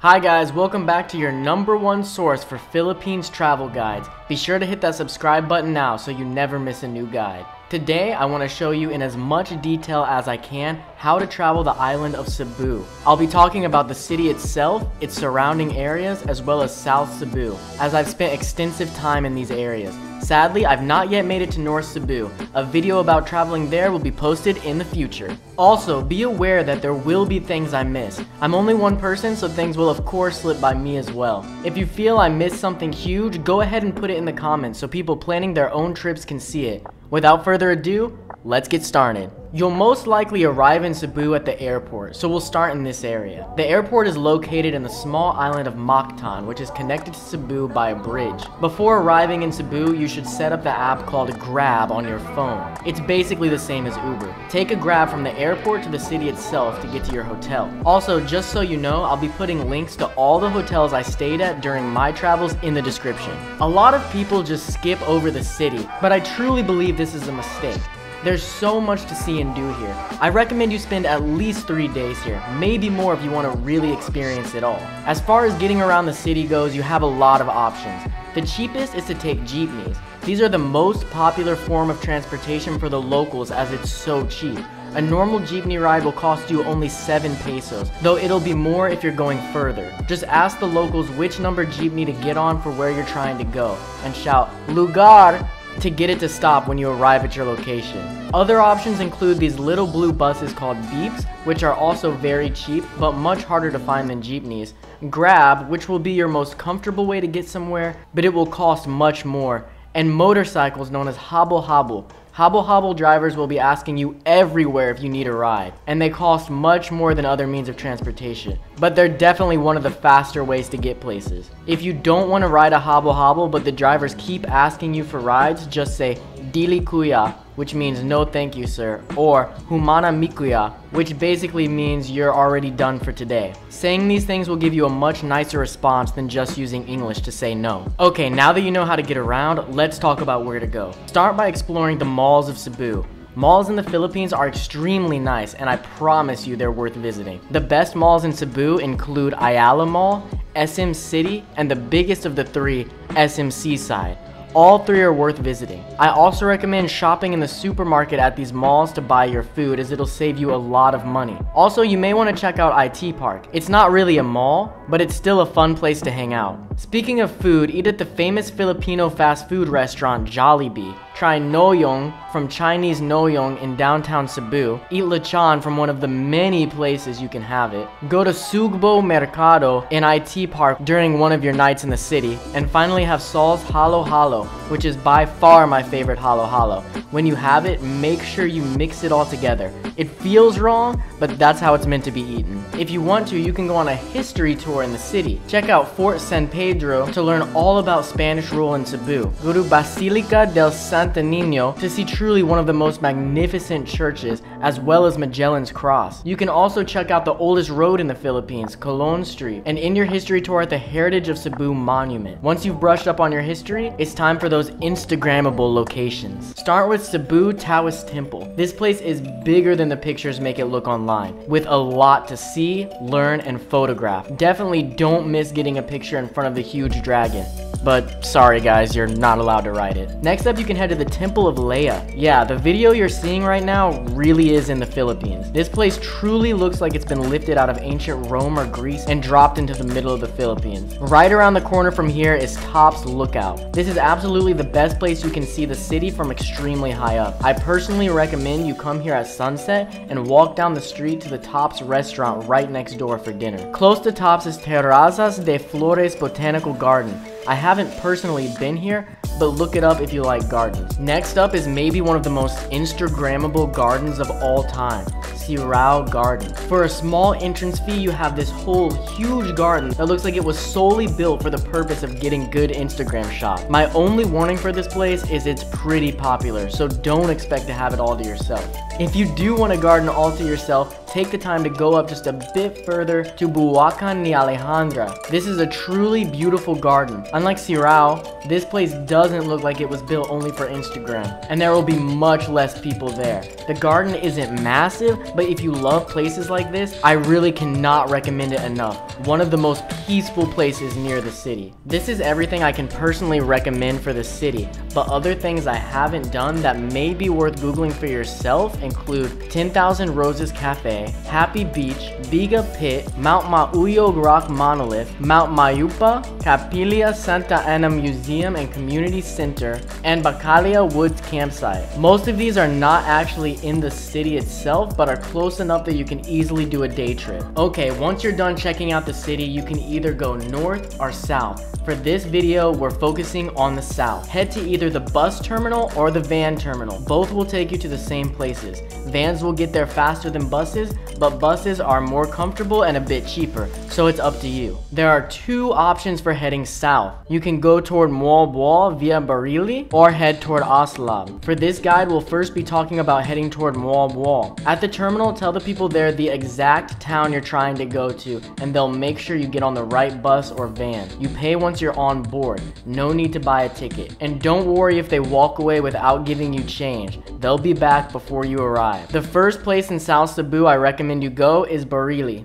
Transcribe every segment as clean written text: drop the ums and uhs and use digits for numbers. Hi guys, welcome back to your #1 source for Philippines travel guides. Be sure to hit that subscribe button now so you never miss a new guide. Today I want to show you in as much detail as I can how to travel the island of Cebu. I'll be talking about the city itself, its surrounding areas, as well as South Cebu, as I've spent extensive time in these areas. Sadly, I've not yet made it to North Cebu. A video about traveling there will be posted in the future. Also, be aware that there will be things I miss. I'm only one person, so things will of course slip by me as well. If you feel I missed something huge, go ahead and put it in the comments so people planning their own trips can see it. Without further ado, let's get started. You'll most likely arrive in Cebu at the airport, so we'll start in this area. The airport is located in the small island of Mactan, which is connected to Cebu by a bridge. Before arriving in Cebu, you should set up the app called Grab on your phone. It's basically the same as Uber. Take a Grab from the airport to the city itself to get to your hotel. Also, just so you know, I'll be putting links to all the hotels I stayed at during my travels in the description. A lot of people just skip over the city, but I truly believe this is a mistake. There's so much to see and do here. I recommend you spend at least 3 days here, maybe more if you want to really experience it all. As far as getting around the city goes, you have a lot of options. The cheapest is to take jeepneys. These are the most popular form of transportation for the locals as it's so cheap. A normal jeepney ride will cost you only 7 pesos, though it'll be more if you're going further. Just ask the locals which number jeepney to get on for where you're trying to go, and shout, "Lugar!" to get it to stop when you arrive at your location. Other options include these little blue buses called beeps, which are also very cheap but much harder to find than jeepneys. Grab, which will be your most comfortable way to get somewhere, but it will cost much more. And motorcycles known as hobble hobble. Hobble hobble drivers will be asking you everywhere if you need a ride, and they cost much more than other means of transportation, but they're definitely one of the faster ways to get places. If you don't want to ride a hobble hobble but the drivers keep asking you for rides, just say Dili Kuya, which means no thank you sir, or Humana Mikuya, which basically means you're already done for today. Saying these things will give you a much nicer response than just using English to say no. Okay, now that you know how to get around, let's talk about where to go. Start by exploring the malls of Cebu. Malls in the Philippines are extremely nice, and I promise you they're worth visiting. The best malls in Cebu include Ayala Mall, SM City, and the biggest of the three, SM Seaside. All three are worth visiting. I also recommend shopping in the supermarket at these malls to buy your food, as it'll save you a lot of money. Also, you may want to check out I.T. Park. It's not really a mall, but it's still a fun place to hang out. Speaking of food, eat at the famous Filipino fast food restaurant Jollibee. Try Noyong from Chinese Noyong in downtown Cebu. Eat lechon from one of the many places you can have it. Go to Sugbo Mercado in I.T. Park during one of your nights in the city. And finally have Sol's Halo Halo, which is by far my favorite Halo Halo. When you have it, make sure you mix it all together. It feels wrong, but that's how it's meant to be eaten. If you want to, you can go on a history tour in the city. Check out Fort San Pedro to learn all about Spanish rule in Cebu. Go to Basilica del Santo Niño to see truly one of the most magnificent churches, as well as Magellan's cross. You can also check out the oldest road in the Philippines, Colon Street, and end your history tour at the Heritage of Cebu Monument. Once you've brushed up on your history, it's time for those Instagrammable locations. Start with Cebu Taoist Temple. This place is bigger than the pictures make it look online, with a lot to see, learn, and photograph. Definitely don't miss getting a picture in front of the huge dragon. But sorry guys, you're not allowed to ride it. Next up, you can head to the Temple of Leah. Yeah, the video you're seeing right now really is in the Philippines. This place truly looks like it's been lifted out of ancient Rome or Greece and dropped into the middle of the Philippines. Right around the corner from here is Tops Lookout. This is absolutely the best place you can see the city from extremely high up. I personally recommend you come here at sunset and walk down the street to the Tops restaurant right next door for dinner. Close to Tops is Terrazas de Flores Botanical Garden. I haven't personally been here, but look it up if you like gardens. Next up is maybe one of the most Instagrammable gardens of all time, Sirao Garden. For a small entrance fee, you have this whole huge garden that looks like it was solely built for the purpose of getting good Instagram shot. My only warning for this place is it's pretty popular, so don't expect to have it all to yourself. If you do want a garden all to yourself, take the time to go up just a bit further to Buwakan ni Alejandra. This is a truly beautiful garden. Unlike Sirao, this place doesn't look like it was built only for Instagram, and there will be much less people there. The garden isn't massive, but if you love places like this, I really cannot recommend it enough. One of the most peaceful places near the city. This is everything I can personally recommend for the city, but other things I haven't done that may be worth Googling for yourself include 10,000 Roses Cafe, Happy Beach, Biga Pit, Mount Mauyo Rock Monolith, Mount Mayupa, Capilla Santa Ana Museum and Community Center, and Bacalia Woods Campsite. Most of these are not actually in the city itself, but are close enough that you can easily do a day trip. Okay, once you're done checking out the city, you can either go north or south. For this video, we're focusing on the south. Head to either the bus terminal or the van terminal. Both will take you to the same places. Vans will get there faster than buses, but buses are more comfortable and a bit cheaper, so it's up to you. There are two options for heading south. You can go toward Moalboal via Barili or head toward Aslab. For this guide, we'll first be talking about heading toward Moalboal. At the terminal, tell the people there the exact town you're trying to go to, and they'll make sure you get on the right bus or van. You pay once you're on board. No need to buy a ticket. And don't worry if they walk away without giving you change. They'll be back before you arrive. The first place in South Cebu I recommend you go is Barili.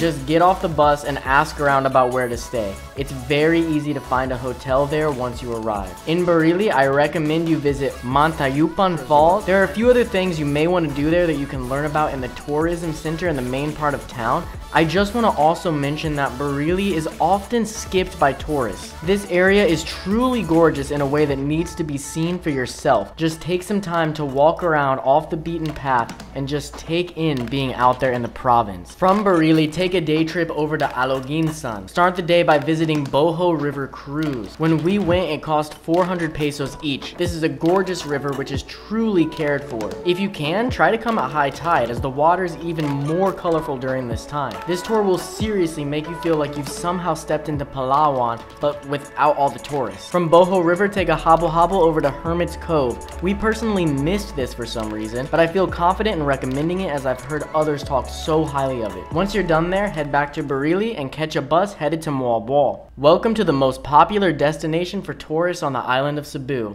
Just get off the bus and ask around about where to stay. It's very easy to find a hotel there once you arrive. In Barili, I recommend you visit Mantayupan Falls. There are a few other things you may want to do there that you can learn about in the tourism center in the main part of town. I just want to also mention that Barili is often skipped by tourists. This area is truly gorgeous in a way that needs to be seen for yourself. Just take some time to walk around off the beaten path and just take in being out there in the province. From Barili, take a day trip over to Aloginsan. Start the day by visiting Boho River Cruise. When we went, it cost 400 pesos each. This is a gorgeous river which is truly cared for. If you can, try to come at high tide as the water is even more colorful during this time. This tour will seriously make you feel like you've somehow stepped into Palawan, but without all the tourists. From Boho River, take a hobble over to Hermit's Cove. We personally missed this for some reason, but I feel confident in recommending it as I've heard others talk so highly of it. Once you're done there, head back to Barili and catch a bus headed to Moalboal. Welcome to the most popular destination for tourists on the island of Cebu.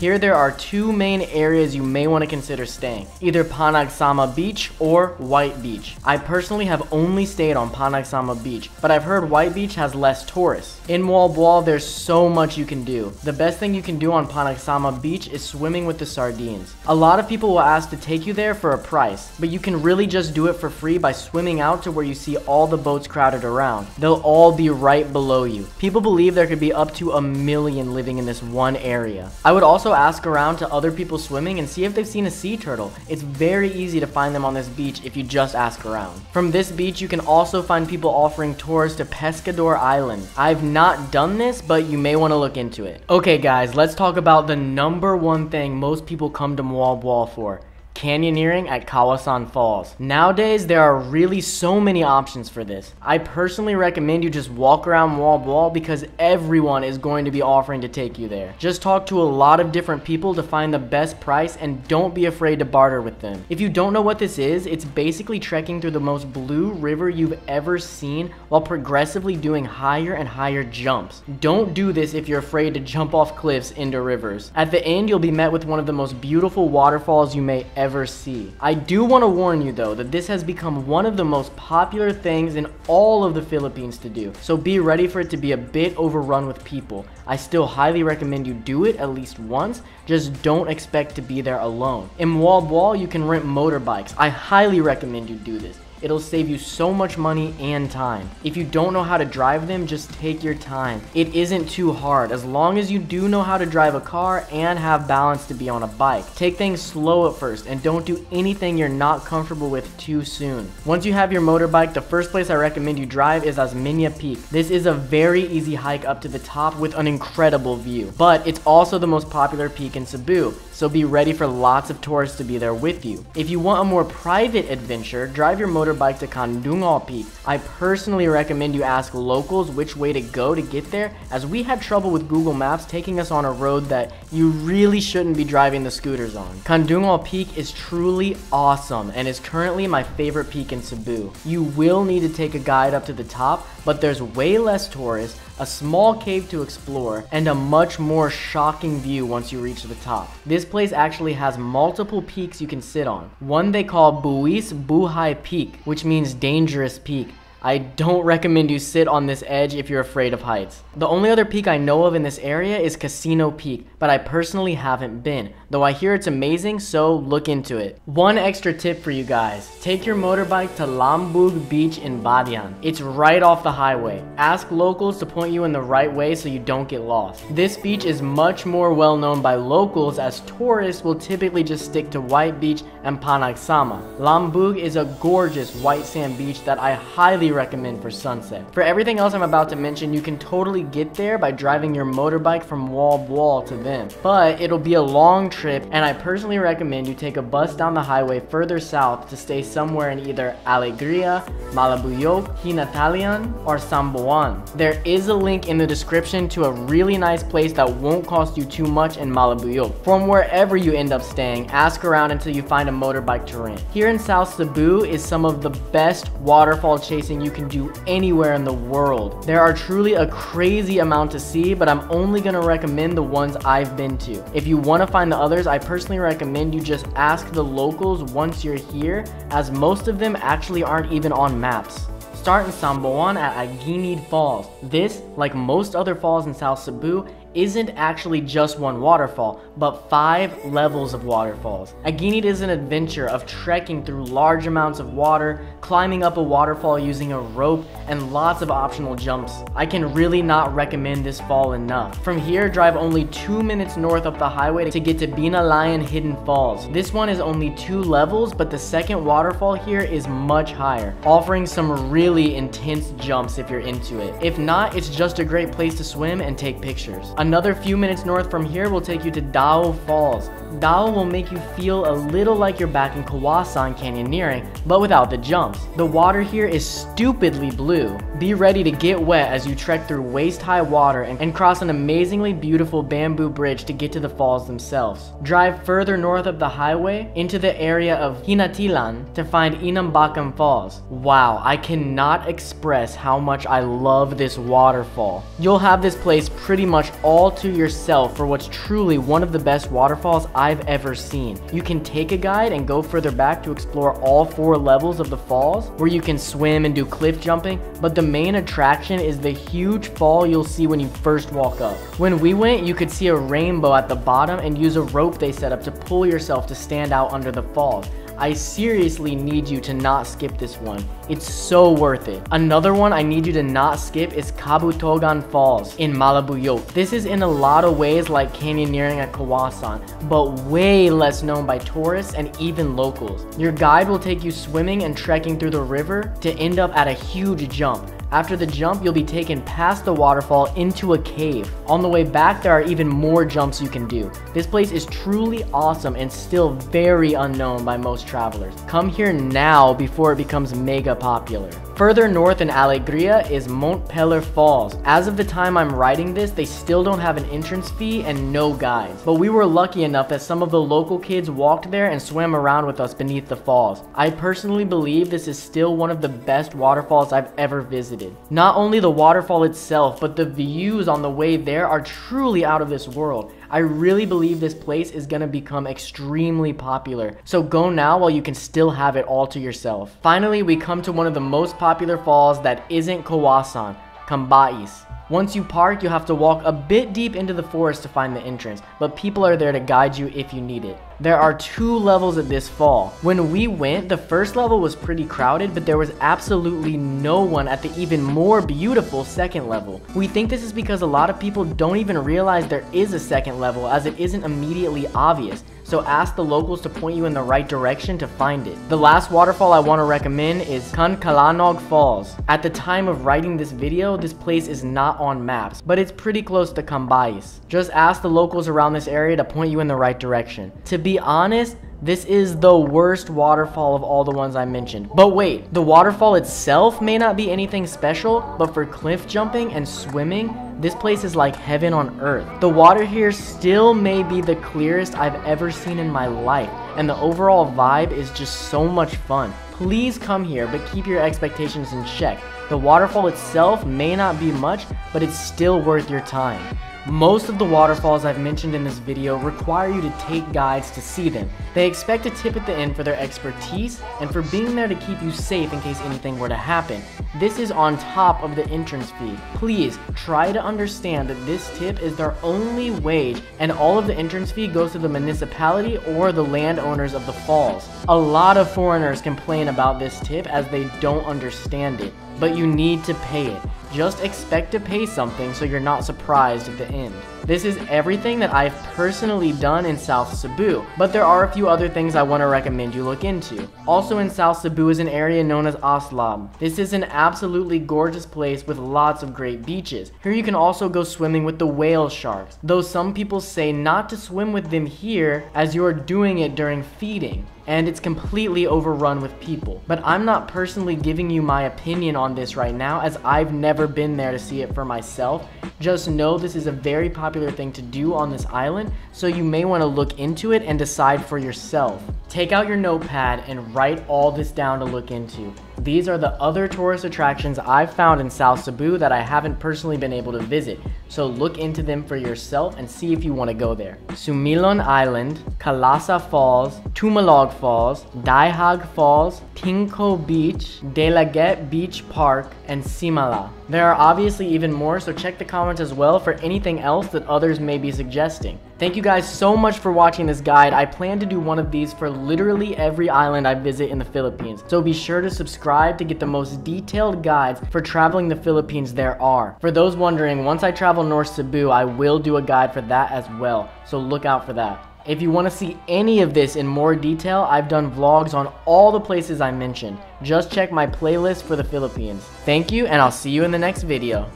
Here there are two main areas you may want to consider staying, either Panagsama Beach or White Beach. I personally have only stayed on Panagsama Beach, but I've heard White Beach has less tourists. In Moalboal, there's so much you can do. The best thing you can do on Panagsama Beach is swimming with the sardines. A lot of people will ask to take you there for a price, but you can really just do it for free by swimming out to where you see all the boats crowded around. They'll all be right below you. People believe there could be up to 1 million living in this one area. I would also ask around to other people swimming and see if they've seen a sea turtle. It's very easy to find them on this beach if you just ask around. From this beach, you can also find people offering tours to Pescador Island. I've not done this, but you may want to look into it. Okay guys, let's talk about the #1 thing most people come to Moalboal for: canyoneering at Kawasan Falls. Nowadays, there are really so many options for this. I personally recommend you just walk around Moalboal because everyone is going to be offering to take you there. Just talk to a lot of different people to find the best price and don't be afraid to barter with them. If you don't know what this is, it's basically trekking through the most blue river you've ever seen while progressively doing higher and higher jumps. Don't do this if you're afraid to jump off cliffs into rivers. At the end, you'll be met with one of the most beautiful waterfalls you may ever see. I do want to warn you though that this has become one of the most popular things in all of the Philippines to do, so be ready for it to be a bit overrun with people. I still highly recommend you do it at least once, just don't expect to be there alone. In Moalboal, you can rent motorbikes. I highly recommend you do this. It'll save you so much money and time. If you don't know how to drive them, just take your time. It isn't too hard, as long as you do know how to drive a car and have balance to be on a bike. Take things slow at first and don't do anything you're not comfortable with too soon. Once you have your motorbike, the first place I recommend you drive is Asminia Peak. This is a very easy hike up to the top with an incredible view, but it's also the most popular peak in Cebu, so be ready for lots of tourists to be there with you. If you want a more private adventure, drive your motorbike your bike to Kandungaw Peak. I personally recommend you ask locals which way to go to get there, as we had trouble with Google Maps taking us on a road that you really shouldn't be driving the scooters on. Kandungaw Peak is truly awesome and is currently my favorite peak in Cebu. You will need to take a guide up to the top, but there's way less tourists, a small cave to explore, and a much more shocking view once you reach the top. This place actually has multiple peaks you can sit on. One they call Buwis Buhay Peak, which means dangerous peak. I don't recommend you sit on this edge if you're afraid of heights. The only other peak I know of in this area is Casino Peak, but I personally haven't been, though I hear it's amazing, so look into it. One extra tip for you guys, take your motorbike to Lambug Beach in Badian. It's right off the highway. Ask locals to point you in the right way so you don't get lost. This beach is much more well known by locals, as tourists will typically just stick to White Beach and Panagsama. Lambug is a gorgeous white sand beach that I highly recommend for sunset. For everything else I'm about to mention, you can totally get there by driving your motorbike from Moalboal to them, but it'll be a long trip, and I personally recommend you take a bus down the highway further south to stay somewhere in either Alegria, Malabuyoc, Hinatalian, or Samboan. There is a link in the description to a really nice place that won't cost you too much in Malabuyoc. From wherever you end up staying, ask around until you find a motorbike to rent. Here in South Cebu is some of the best waterfall chasing you can do anywhere in the world. There are truly a crazy amount to see, but I'm only gonna recommend the ones I've been to. If you wanna find the others, I personally recommend you just ask the locals once you're here, as most of them actually aren't even on maps. Start in Samboan at Aguinid Falls. This, like most other falls in South Cebu, isn't actually just one waterfall, but 5 levels of waterfalls. Aguinid is an adventure of trekking through large amounts of water, climbing up a waterfall using a rope, and lots of optional jumps. I can really not recommend this fall enough. From here, drive only 2 minutes north up the highway to get to Binalayan Hidden Falls. This one is only 2 levels, but the second waterfall here is much higher, offering some really intense jumps if you're into it. If not, it's just a great place to swim and take pictures. Another few minutes north from here will take you to Dao Falls. Dao will make you feel a little like you're back in Kawasan canyoneering, but without the jumps. The water here is stupidly blue. Be ready to get wet as you trek through waist-high water and cross an amazingly beautiful bamboo bridge to get to the falls themselves. Drive further north up the highway into the area of Hinatilan to find Inambakan Falls. Wow, I cannot express how much I love this waterfall. You'll have this place pretty much all to yourself for what's truly one of the best waterfalls I've ever seen. You can take a guide and go further back to explore all 4 levels of the falls, where you can swim and do cliff jumping, but the main attraction is the huge fall you'll see when you first walk up. When we went, you could see a rainbow at the bottom and use a rope they set up to pull yourself to stand out under the falls. I seriously need you to not skip this one. It's so worth it. Another one I need you to not skip is Kabutogan Falls in Malabuyoc. This is in a lot of ways like canyoneering at Kawasan, but way less known by tourists and even locals. Your guide will take you swimming and trekking through the river to end up at a huge jump. After the jump, you'll be taken past the waterfall into a cave. On the way back, there are even more jumps you can do. This place is truly awesome and still very unknown by most travelers. Come here now before it becomes mega popular. Further north in Alegria is Montpeller Falls. As of the time I'm writing this, they still don't have an entrance fee and no guides. But we were lucky enough that some of the local kids walked there and swam around with us beneath the falls. I personally believe this is still one of the best waterfalls I've ever visited. Not only the waterfall itself, but the views on the way there are truly out of this world. I really believe this place is gonna become extremely popular, so go now while you can still have it all to yourself. Finally, we come to one of the most popular falls that isn't Kawasan, Kambais. Once you park, you have to walk a bit deep into the forest to find the entrance, but people are there to guide you if you need it. There are 2 levels at this fall. When we went, the first level was pretty crowded, but there was absolutely no one at the even more beautiful second level. We think this is because a lot of people don't even realize there is a second level, as it isn't immediately obvious. so ask the locals to point you in the right direction to find it. The last waterfall I want to recommend is Cancalanog Falls. At the time of writing this video, this place is not on maps, but it's pretty close to Kambais. Just ask the locals around this area to point you in the right direction. To be honest, this is the worst waterfall of all the ones I mentioned. But wait, the waterfall itself may not be anything special, but for cliff jumping and swimming, this place is like heaven on earth. The water here still may be the clearest I've ever seen in my life, and the overall vibe is just so much fun. Please come here, but keep your expectations in check. The waterfall itself may not be much, but it's still worth your time. Most of the waterfalls I've mentioned in this video require you to take guides to see them. They expect a tip at the end for their expertise and for being there to keep you safe in case anything were to happen. This is on top of the entrance fee. Please try to understand that this tip is their only wage and all of the entrance fee goes to the municipality or the landowners of the falls. A lot of foreigners complain about this tip as they don't understand it, but you need to pay it. Just expect to pay something so you're not surprised at the end. This is everything that I've personally done in South Cebu, but there are a few other things I want to recommend you look into. Also in South Cebu is an area known as Aslab. This is an absolutely gorgeous place with lots of great beaches. Here you can also go swimming with the whale sharks, though some people say not to swim with them here as you are doing it during feeding, and it's completely overrun with people. But I'm not personally giving you my opinion on this right now as I've never been there to see it for myself. Just know this is a very popular thing to do on this island, so you may want to look into it and decide for yourself. Take out your notepad and write all this down to look into. These are the other tourist attractions I've found in South Cebu that I haven't personally been able to visit, so look into them for yourself and see if you want to go there. Sumilon Island, Kalasa Falls, Tumalog Falls, Daihag Falls, Tingco Beach, Delaget Beach Park, and Simala. There are obviously even more, so check the comments as well for anything else that others may be suggesting. Thank you guys so much for watching this guide. I plan to do one of these for literally every island I visit in the Philippines, so be sure to subscribe to get the most detailed guides for traveling the Philippines there are. For those wondering, once I travel North Cebu, I will do a guide for that as well, so look out for that. If you want to see any of this in more detail, I've done vlogs on all the places I mentioned. Just check my playlist for the Philippines. Thank you, and I'll see you in the next video.